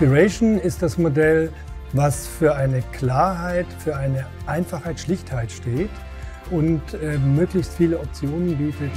Inspiration ist das Modell, was für eine Klarheit, für eine Einfachheit, Schlichtheit steht und möglichst viele Optionen bietet.